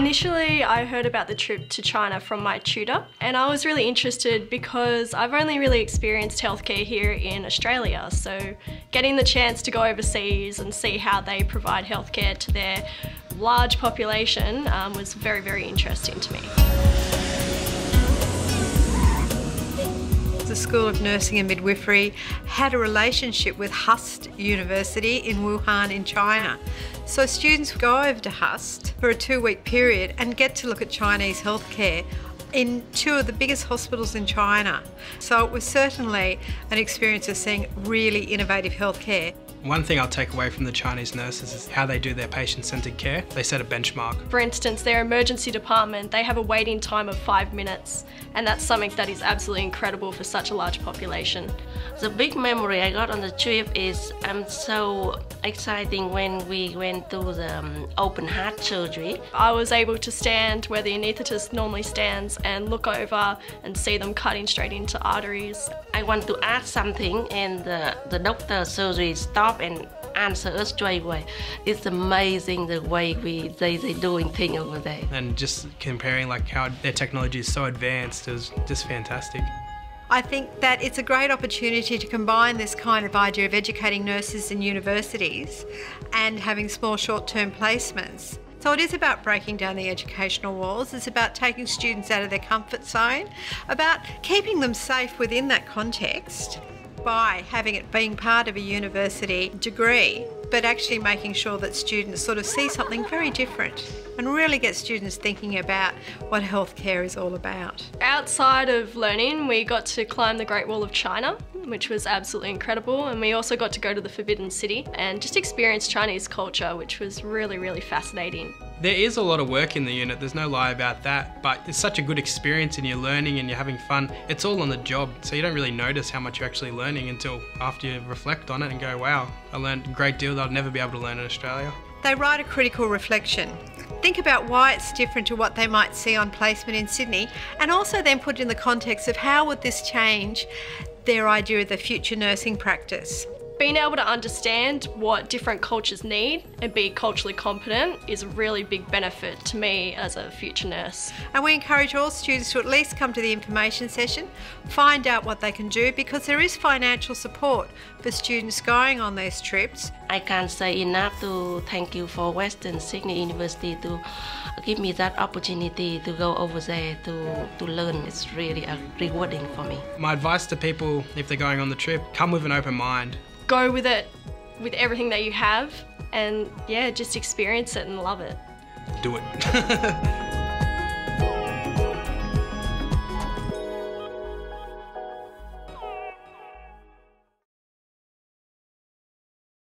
Initially, I heard about the trip to China from my tutor, and I was really interested because I've only really experienced healthcare here in Australia, so getting the chance to go overseas and see how they provide healthcare to their large population was very, very interesting to me. The School of Nursing and Midwifery had a relationship with HUST University in Wuhan in China. So students go over to HUST for a 2-week period and get to look at Chinese healthcare in two of the biggest hospitals in China. So it was certainly an experience of seeing really innovative healthcare. One thing I'll take away from the Chinese nurses is how they do their patient-centred care. They set a benchmark. For instance, their emergency department, they have a waiting time of 5 minutes, and that's something that is absolutely incredible for such a large population. The big memory I got on the trip is I'm so excited when we went to the open heart surgery. I was able to stand where the anaesthetist normally stands and look over and see them cutting straight into arteries. I want to ask something and the doctor surgery stopped and answer us straight away. It's amazing the way they're doing things over there. And just comparing like how their technology is so advanced is just fantastic. I think that it's a great opportunity to combine this kind of idea of educating nurses in universities and having small short-term placements. So it is about breaking down the educational walls, it's about taking students out of their comfort zone, about keeping them safe within that context, by having it being part of a university degree, but actually making sure that students sort of see something very different and really get students thinking about what healthcare is all about. Outside of learning, we got to climb the Great Wall of China, which was absolutely incredible, and we also got to go to the Forbidden City and just experience Chinese culture, which was really, really fascinating. There is a lot of work in the unit, there's no lie about that, but it's such a good experience and you're learning and you're having fun. It's all on the job, so you don't really notice how much you're actually learning until after you reflect on it and go, wow, I learned a great deal that I'd never be able to learn in Australia. They write a critical reflection. Think about why it's different to what they might see on placement in Sydney, and also then put it in the context of how would this change their idea of the future nursing practice. Being able to understand what different cultures need and be culturally competent is a really big benefit to me as a future nurse. And we encourage all students to at least come to the information session, find out what they can do, because there is financial support for students going on these trips. I can't say enough to thank you for Western Sydney University to give me that opportunity to go over there to learn. It's really rewarding for me. My advice to people if they're going on the trip, come with an open mind. Go with it, with everything that you have, and yeah, just experience it and love it. Do it.